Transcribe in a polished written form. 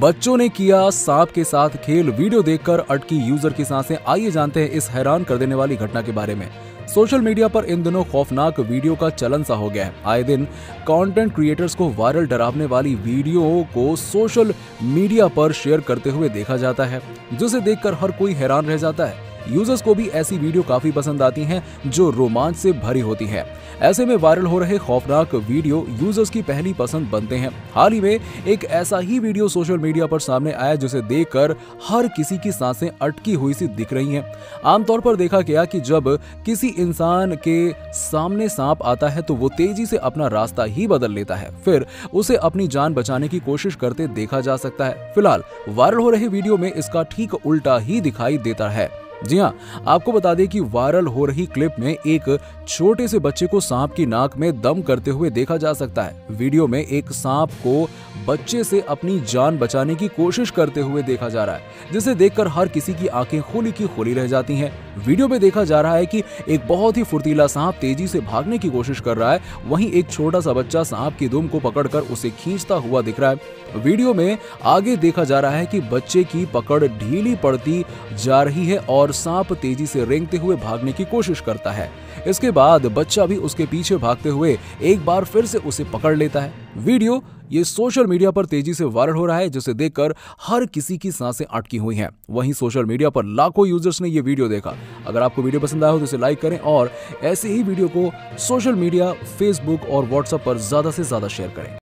बच्चों ने किया सांप के साथ खेल। वीडियो देखकर अटकी यूजर की सांसें। आइए जानते हैं इस हैरान कर देने वाली घटना के बारे में। सोशल मीडिया पर इन दिनों खौफनाक वीडियो का चलन सा हो गया है। आए दिन कंटेंट क्रिएटर्स को वायरल डरावने वाली वीडियो को सोशल मीडिया पर शेयर करते हुए देखा जाता है, जिसे देखकर हर कोई हैरान रह जाता है। यूजर्स को भी ऐसी वीडियो काफी पसंद आती हैं जो रोमांच से भरी होती हैं। ऐसे में वायरल हो रहे खौफनाक वीडियो यूजर्स की पहली पसंद बनते हैं। हाल ही में एक ऐसा ही वीडियो सोशल मीडिया पर सामने आया जिसे देखकर हर किसी की सांसें अटकी हुई सी दिख रही हैं। आमतौर पर देखा गया कि जब किसी इंसान के सामने सांप आता है तो वो तेजी से अपना रास्ता ही बदल लेता है, फिर उसे अपनी जान बचाने की कोशिश करते देखा जा सकता है। फिलहाल वायरल हो रहे वीडियो में इसका ठीक उल्टा ही दिखाई देता है। जी हाँ, आपको बता दें कि वायरल हो रही क्लिप में एक छोटे से बच्चे को सांप की नाक में दम करते हुए देखा जा सकता है। वीडियो में एक सांप को बच्चे से अपनी जान बचाने की कोशिश करते हुए देखा जा रहा है, जिसे देखकर हर किसी की आंखें खोली की खोली रह जाती हैं। वीडियो में देखा जा रहा है कि एक बहुत ही फुर्तीला सांप तेजी से भागने की कोशिश कर रहा है, वहीं एक छोटा सा बच्चा सांप की दुम को पकड़कर उसे खींचता हुआ दिख रहा है। वीडियो में आगे देखा जा रहा है कि बच्चे की पकड़ ढीली पड़ती जा रही है और सांप तेजी से रेंगते हुए भागने की कोशिश करता है। इसके बाद बच्चा भी उसके पीछे भागते हुए एक बार फिर से उसे पकड़ लेता है। वीडियो ये सोशल मीडिया पर तेजी से वायरल हो रहा है, जिसे देखकर हर किसी की सांसें अटकी हुई हैं। वहीं सोशल मीडिया पर लाखों यूजर्स ने ये वीडियो देखा। अगर आपको वीडियो पसंद आया हो तो इसे लाइक करें और ऐसे ही वीडियो को सोशल मीडिया, फेसबुक और व्हाट्सएप पर ज्यादा से ज्यादा शेयर करें।